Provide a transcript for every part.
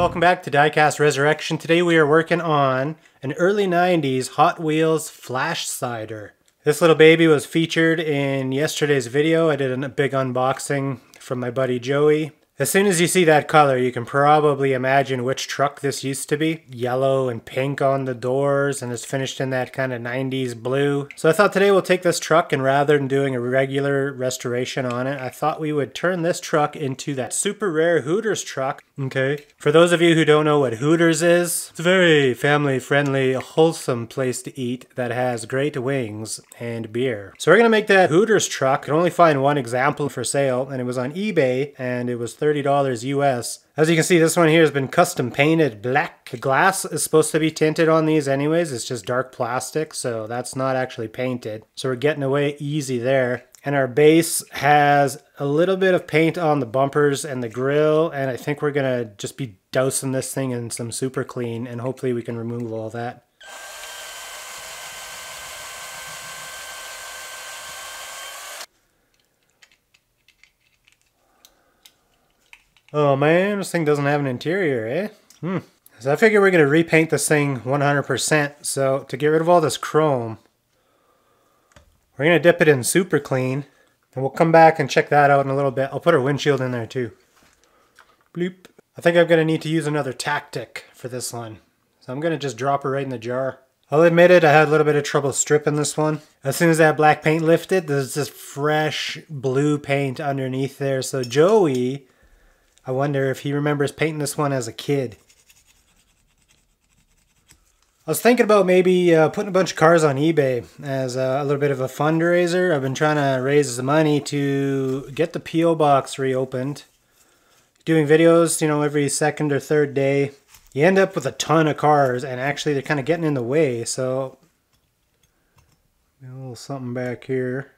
Welcome back to Diecast Resurrection. Today we are working on an early 90s Hot Wheels Flashsider. This little baby was featured in yesterday's video. I did a big unboxing from my buddy Joey. As soon as you see that color, you can probably imagine which truck this used to be. Yellow and pink on the doors, and it's finished in that kind of 90s blue. So I thought today we'll take this truck, and rather than doing a regular restoration on it, I thought we would turn this truck into that super rare Hooters truck. Okay. For those of you who don't know what Hooters is, it's a very family-friendly, wholesome place to eat that has great wings and beer. So we're gonna make that Hooters truck. I could only find one example for sale, and it was on eBay, and it was $30 US. As you can see, this one here has been custom painted black. The glass is supposed to be tinted on these anyways. It's just dark plastic, so that's not actually painted. So we're getting away easy there. And our base has a little bit of paint on the bumpers and the grill, and I think we're gonna just be dousing this thing in some Super Clean, and hopefully we can remove all that. Oh man, this thing doesn't have an interior, eh? So I figure we're gonna repaint this thing 100%, so to get rid of all this chrome, we're gonna dip it in Super Clean, and we'll come back and check that out in a little bit. I'll put our windshield in there too. Bloop. I think I'm gonna need to use another tactic for this one. So I'm gonna just drop her right in the jar. I'll admit it, I had a little bit of trouble stripping this one. As soon as that black paint lifted, there's this fresh blue paint underneath there. So Joey, I wonder if he remembers painting this one as a kid. I was thinking about maybe putting a bunch of cars on eBay as a little bit of a fundraiser. I've been trying to raise the money to get the P.O. box reopened. Doing videos, you know, every second or third day. You end up with a ton of cars, and actually they're kind of getting in the way, so... a little something back here.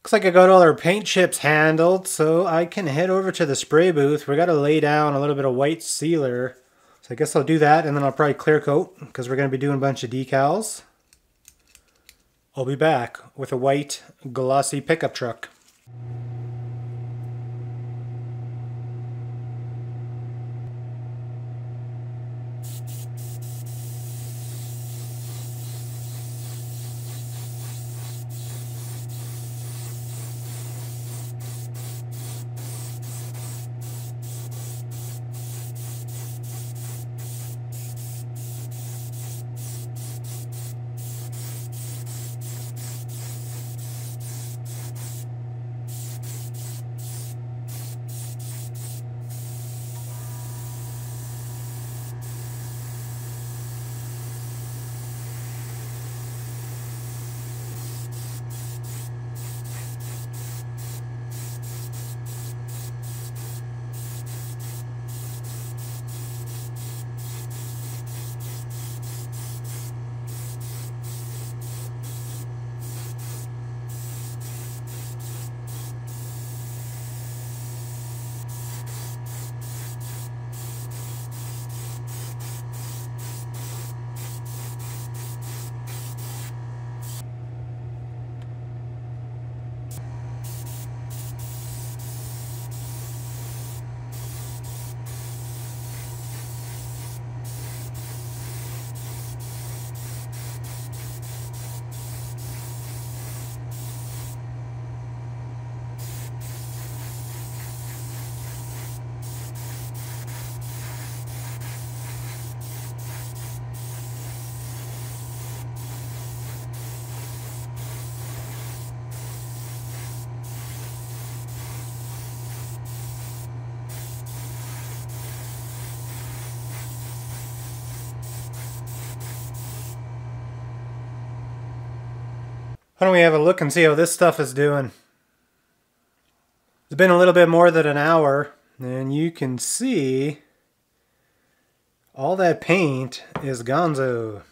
Looks like I got all our paint chips handled, so I can head over to the spray booth. We got to lay down a little bit of white sealer. I guess I'll do that, and then I'll probably clear coat, because we're going to be doing a bunch of decals. I'll be back with a white, glossy pickup truck. Why don't we have a look and see how this stuff is doing? It's been a little bit more than an hour, and you can see all that paint is gonzo.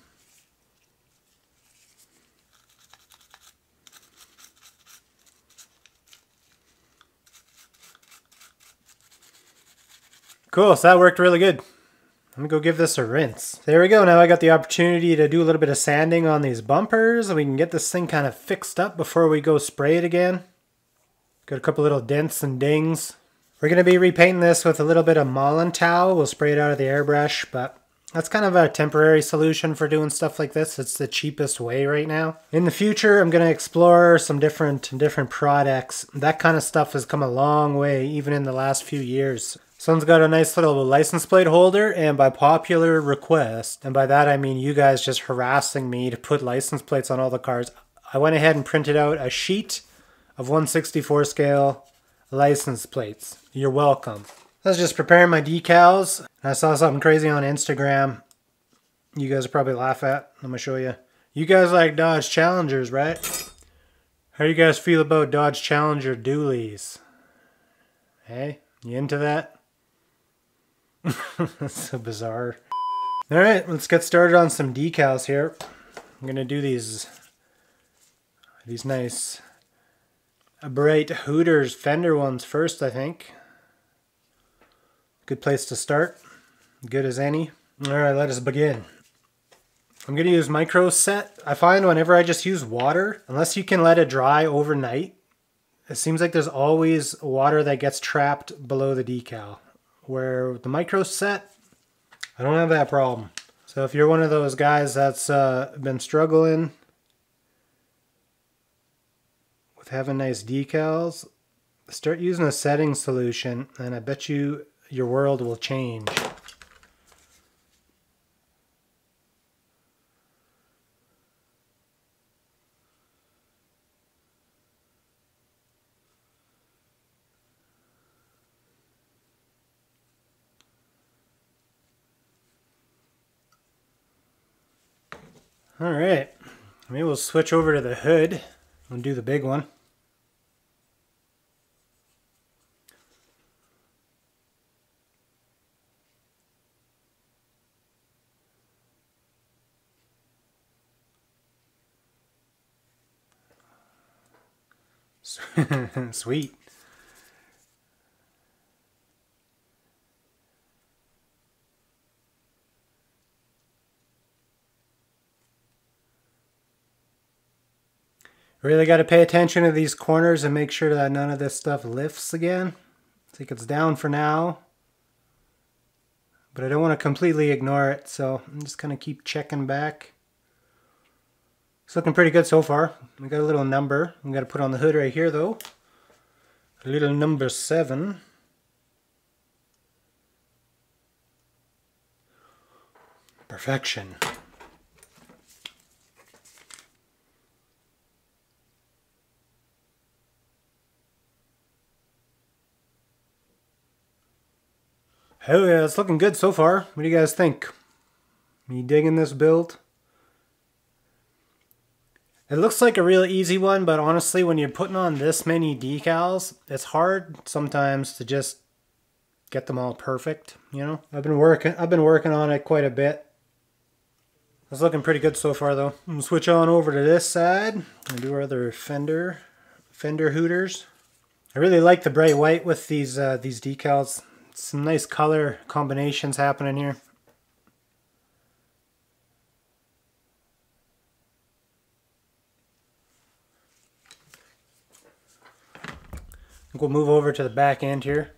Cool, so that worked really good. I'm gonna go give this a rinse. There we go, now I got the opportunity to do a little bit of sanding on these bumpers, and we can get this thing kind of fixed up before we go spray it again. Got a couple little dents and dings. We're going to be repainting this with a little bit of Molotow. We'll spray it out of the airbrush, but that's kind of a temporary solution for doing stuff like this. It's the cheapest way right now. In the future, I'm going to explore some different products. That kind of stuff has come a long way, even in the last few years. Someone's got a nice little license plate holder, and by popular request, and by that I mean you guys just harassing me to put license plates on all the cars, I went ahead and printed out a sheet of 1/64 scale license plates. You're welcome. I was just preparing my decals, and I saw something crazy on Instagram. You guys will probably laugh at. I'm gonna show you. You guys like Dodge Challengers, right? How do you guys feel about Dodge Challenger dualies? Hey, you into that? That's so bizarre. All right, let's get started on some decals here. I'm gonna do these nice bright Hooters fender ones first, I think. Good place to start, good as any. All right, let us begin. I'm gonna use Micro Set. I find whenever I just use water, unless you can let it dry overnight, it seems like there's always water that gets trapped below the decal. Where with the Micro Set, I don't have that problem. So if you're one of those guys that's been struggling with having nice decals, start using a setting solution, and I bet you your world will change. All right, maybe we'll switch over to the hood and do the big one. Sweet. Really got to pay attention to these corners and make sure that none of this stuff lifts again. I think it's down for now, but I don't want to completely ignore it, so I'm just going to keep checking back. It's looking pretty good so far. We got a little number. I'm going to put on the hood right here though. A little number 7. Perfection. Hell yeah, it's looking good so far. What do you guys think? Me digging this build? It looks like a real easy one, but honestly, when you're putting on this many decals, it's hard sometimes to just get them all perfect, you know? I've been working on it quite a bit. It's looking pretty good so far though. I'm gonna switch on over to this side and do our other fender Hooters. I really like the bright white with these decals. Some nice color combinations happening here. We'll move over to the back end here.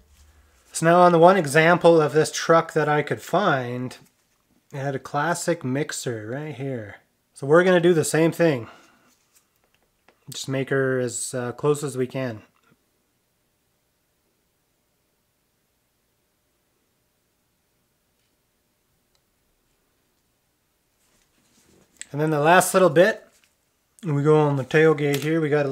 So now on the one example of this truck that I could find, it had a classic mixer right here. So we're going to do the same thing. Just make her as close as we can. And then the last little bit, we go on the tailgate here. We got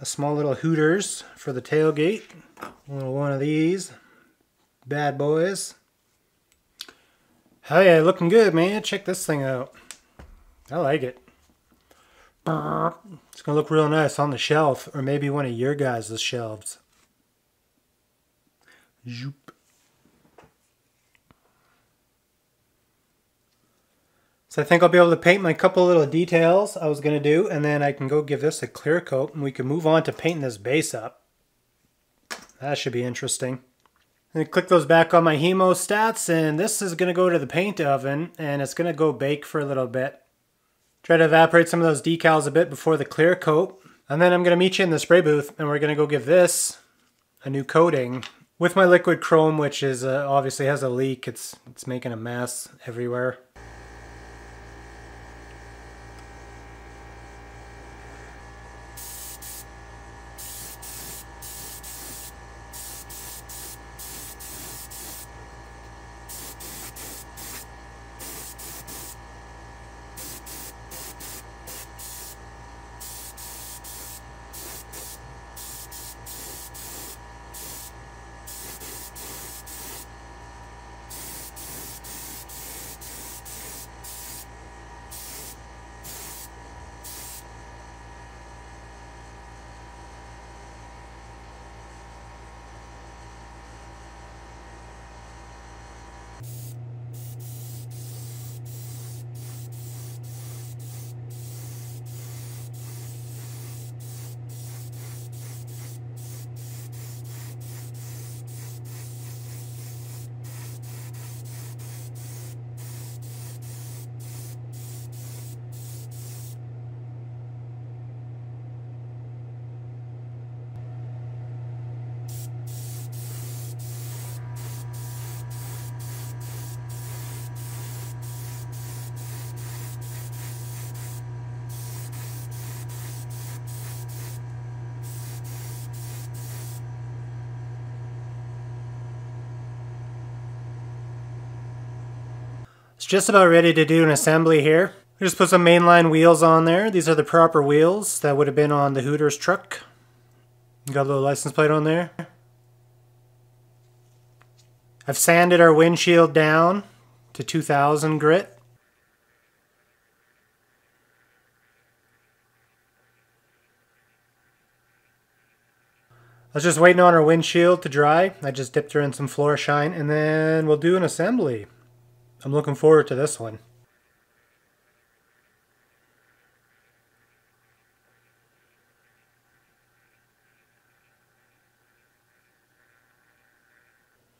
a small little Hooters for the tailgate. A little one of these bad boys. Hell yeah, looking good, man. Check this thing out. I like it. It's gonna look real nice on the shelf, or maybe one of your guys' shelves. Zoop. So I think I'll be able to paint my couple little details I was going to do, and then I can go give this a clear coat and we can move on to painting this base up. That should be interesting. And then click those back on my hemostats, and this is going to go to the paint oven and it's going to go bake for a little bit. Try to evaporate some of those decals a bit before the clear coat, and then I'm going to meet you in the spray booth and we're going to go give this a new coating. With my liquid chrome, which is obviously has a leak, it's making a mess everywhere. Just about ready to do an assembly here. I just put some mainline wheels on there. These are the proper wheels that would have been on the Hooters truck. Got a little license plate on there. I've sanded our windshield down to 2000 grit. I was just waiting on our windshield to dry. I just dipped her in some Floreshine and then we'll do an assembly. I'm looking forward to this one.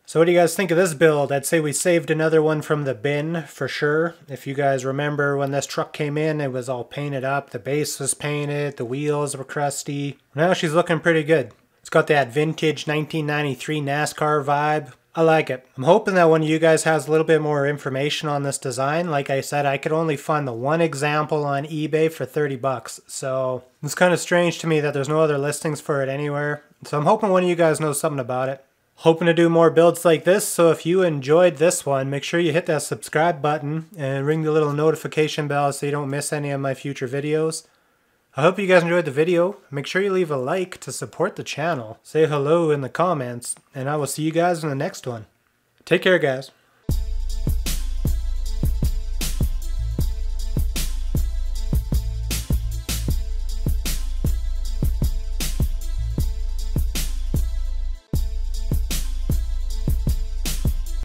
So what do you guys think of this build? I'd say we saved another one from the bin for sure. If you guys remember when this truck came in, it was all painted up. The base was painted, the wheels were crusty. Now she's looking pretty good. It's got that vintage 1993 NASCAR vibe. I like it. I'm hoping that one of you guys has a little bit more information on this design. Like I said, I could only find the one example on eBay for 30 bucks. So it's kind of strange to me that there's no other listings for it anywhere. So I'm hoping one of you guys knows something about it. Hoping to do more builds like this. So if you enjoyed this one, make sure you hit that subscribe button and ring the little notification bell so you don't miss any of my future videos. I hope you guys enjoyed the video. Make sure you leave a like to support the channel. Say hello in the comments, and I will see you guys in the next one. Take care, guys.